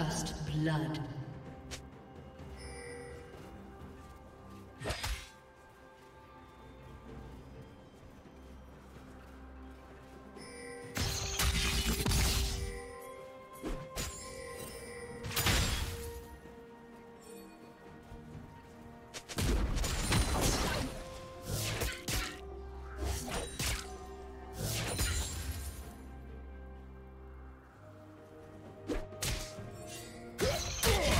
First blood. Yeah.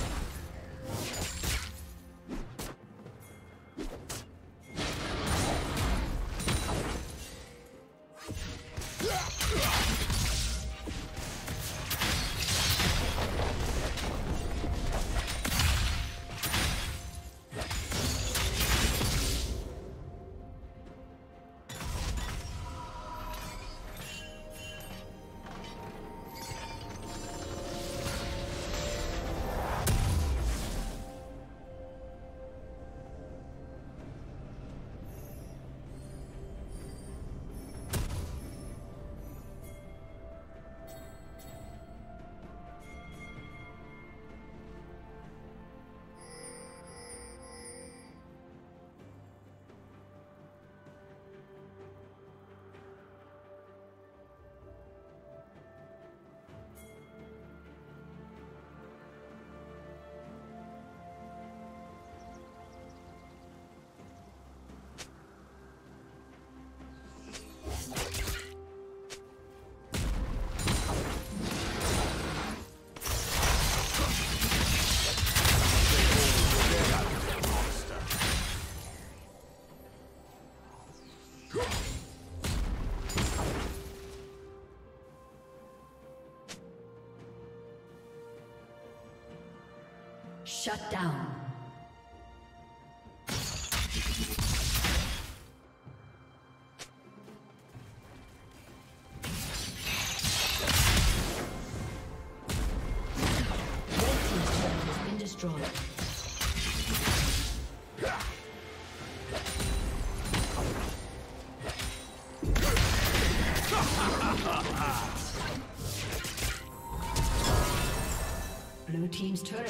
Shut down. Blue team's turret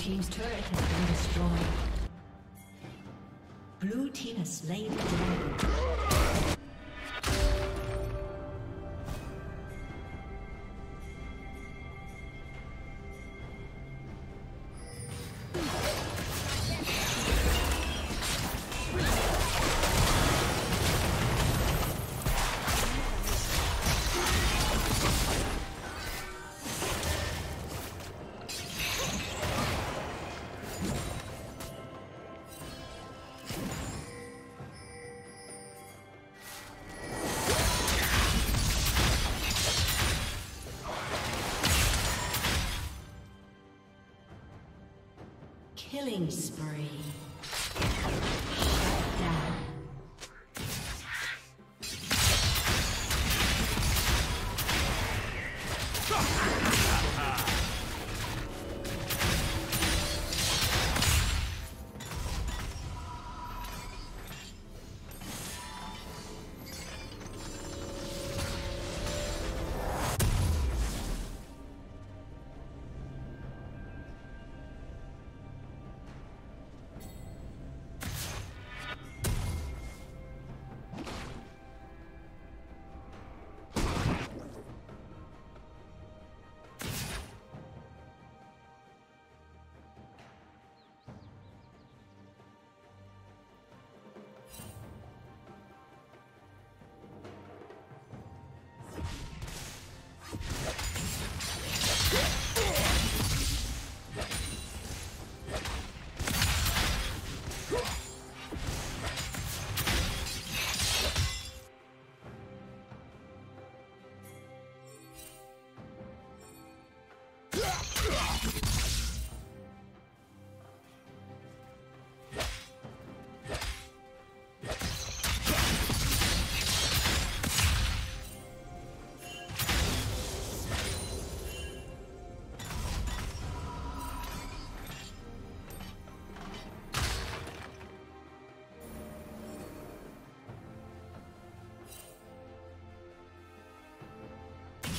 team's turret has been destroyed. Blue team has slain the dragon. Killing spree. Shut down.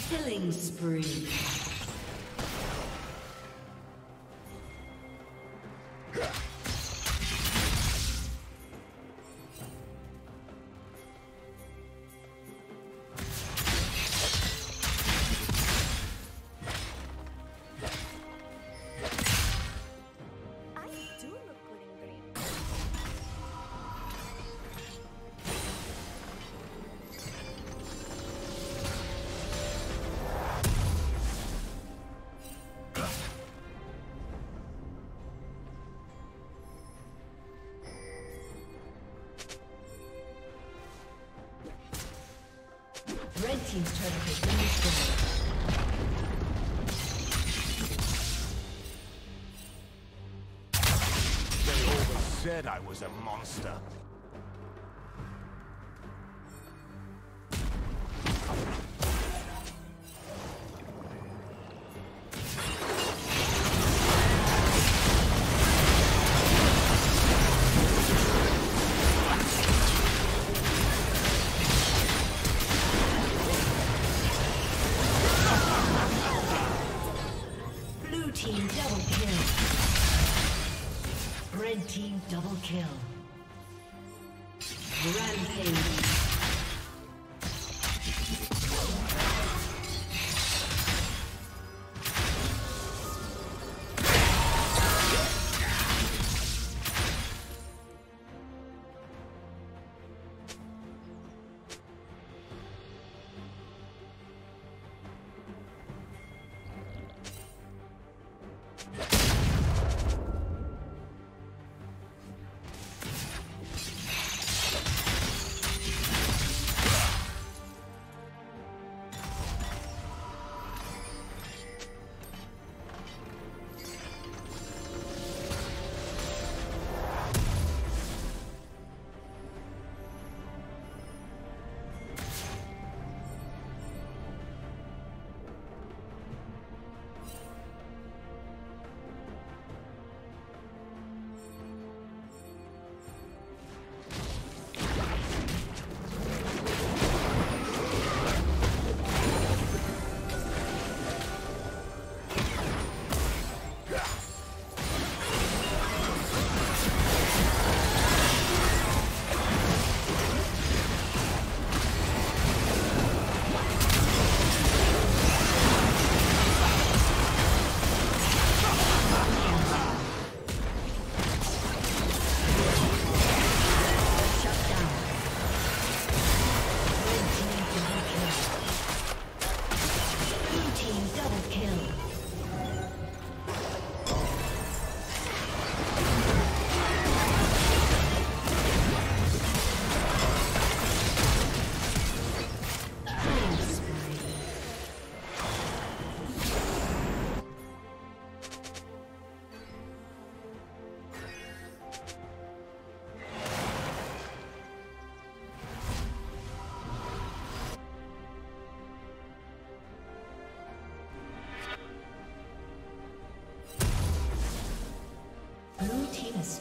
Killing spree. Red team's turret has been destroyed. They always said I was a monster.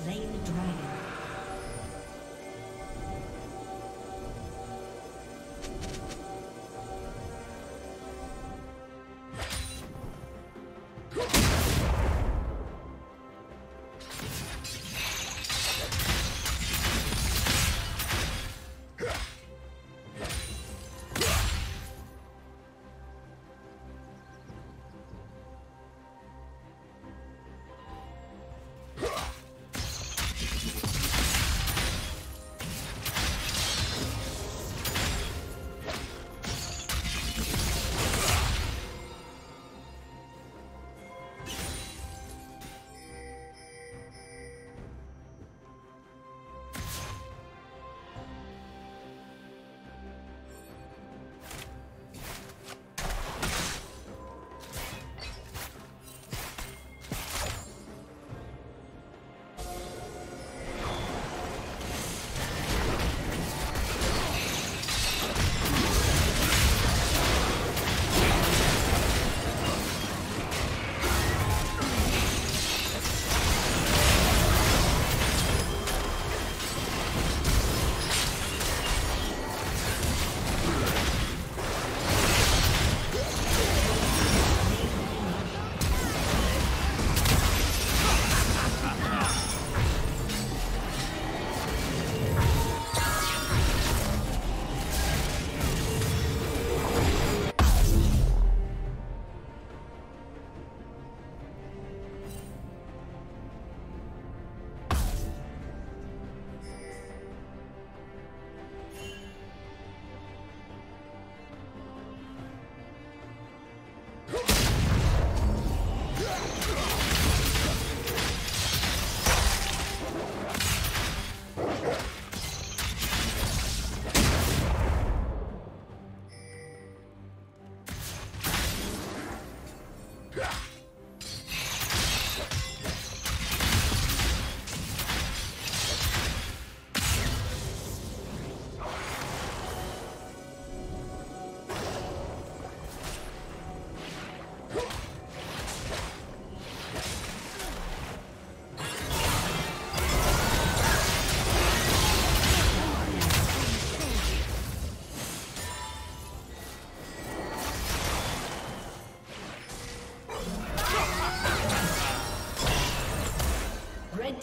slain the dragon. Red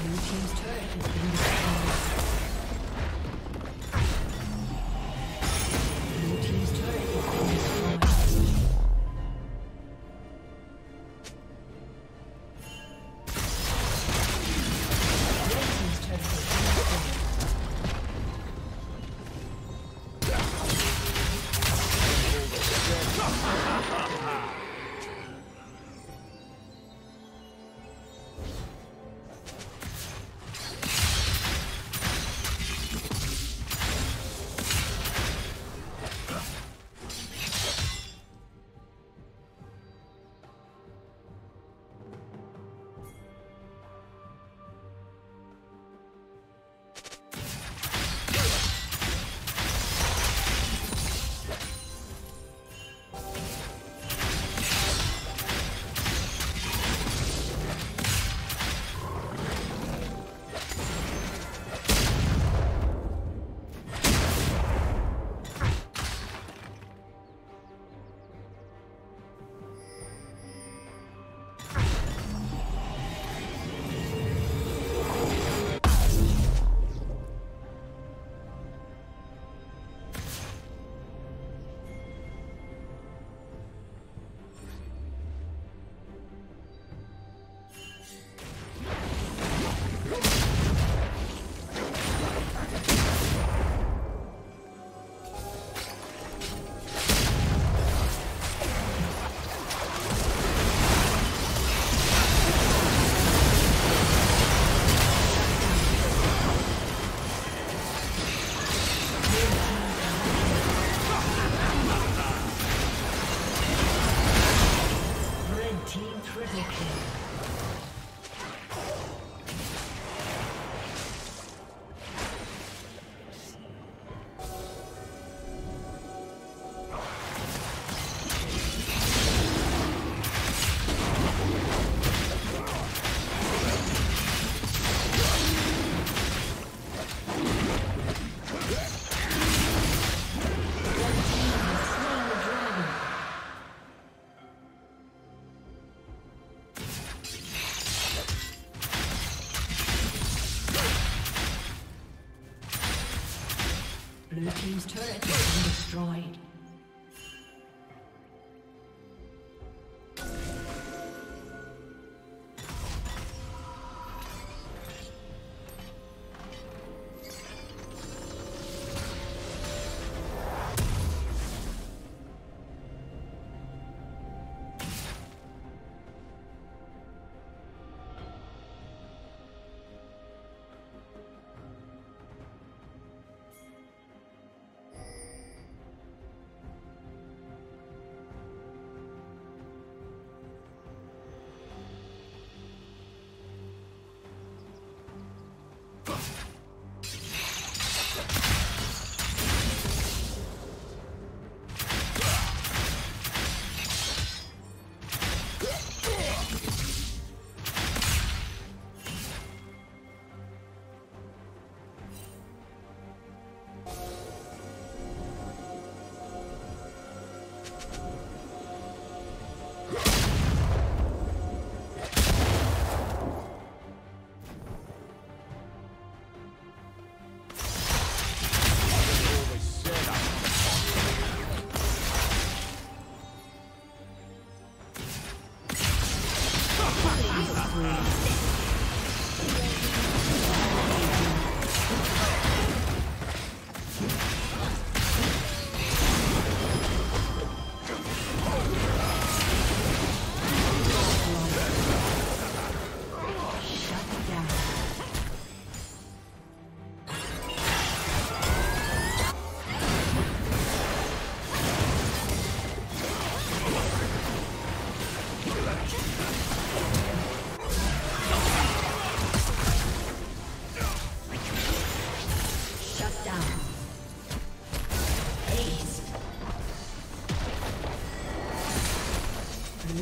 Red team's turret team's turret has been destroyed.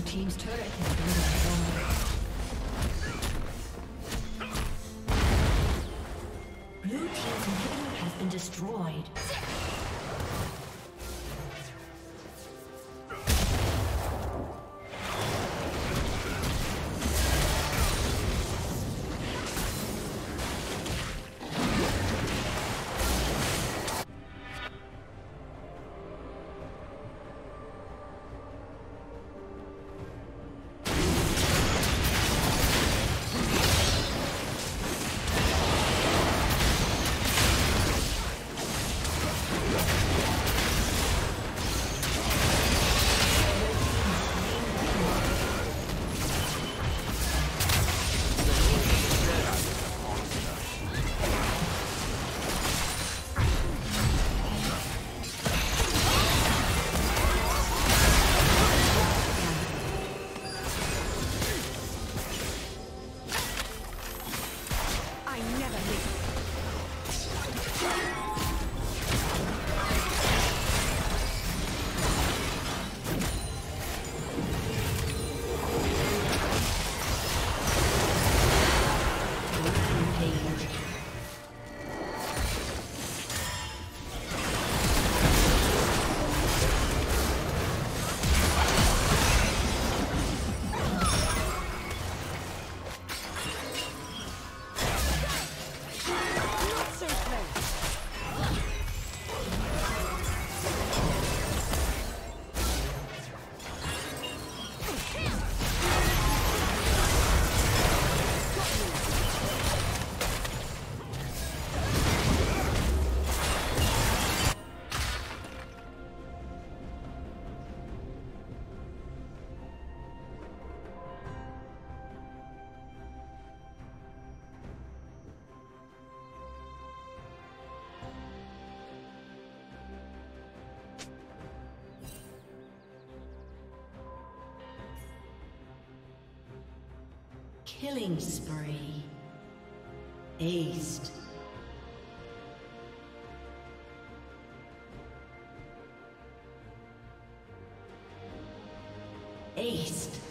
Team's turret has been destroyed. Blue team's inhibitor has been destroyed. Killing spree. Aced. Aced.